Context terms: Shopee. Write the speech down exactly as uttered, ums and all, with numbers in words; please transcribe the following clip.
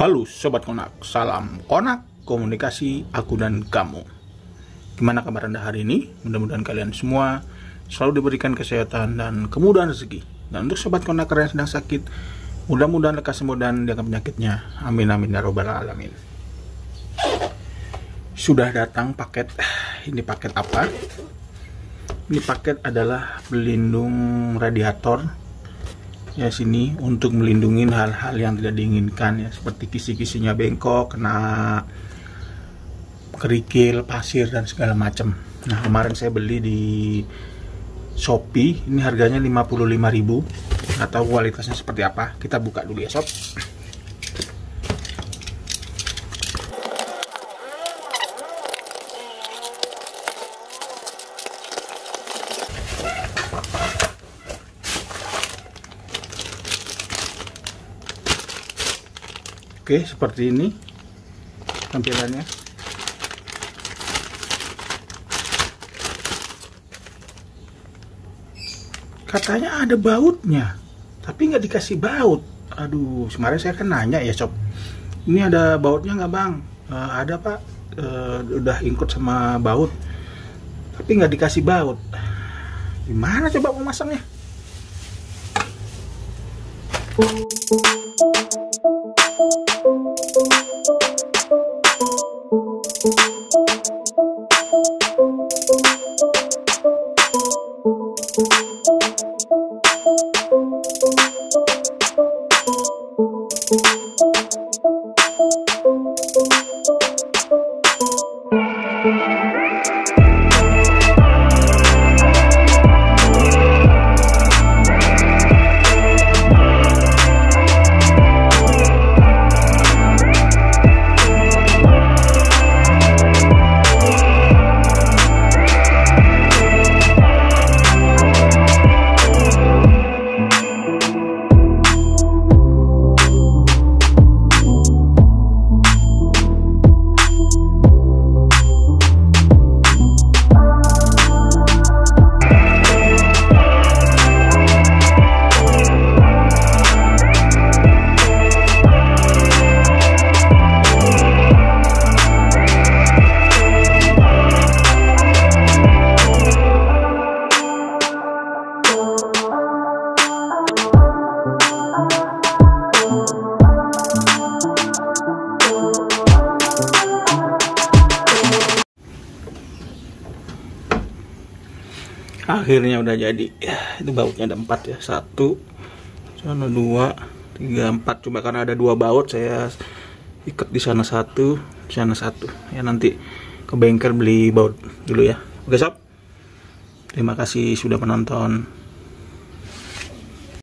Halo Sobat Konak, salam Konak, komunikasi aku dan kamu. Gimana kabar Anda hari ini? Mudah-mudahan kalian semua selalu diberikan kesehatan dan kemudahan rezeki. Dan untuk Sobat Konak yang sedang sakit, mudah-mudahan lekas sembuh dan diangkat penyakitnya. Amin amin ya robbal alamin. Sudah datang paket. Ini paket apa? Ini paket adalah pelindung radiator. Ya, sini untuk melindungi hal-hal yang tidak diinginkan, ya, seperti kisi-kisinya bengkok, kena kerikil, pasir, dan segala macam. Nah, kemarin saya beli di Shopee, ini harganya lima puluh lima ribu rupiah. Nggak tahu kualitasnya seperti apa, kita buka dulu ya sob. Oke, seperti ini tampilannya. Katanya ada bautnya, tapi nggak dikasih baut. Aduh, kemarin saya kan nanya ya sob, ini ada bautnya nggak bang? E, ada pak, e, udah ingkut sama baut, tapi nggak dikasih baut. Gimana coba memasangnya? Akhirnya udah jadi. Itu bautnya ada empat ya, satu sana dua tiga empat. Cuma karena ada dua baut saya ikat di sana satu, di sana satu ya. Nanti ke bengkel beli baut dulu ya. Oke sob, terima kasih sudah menonton.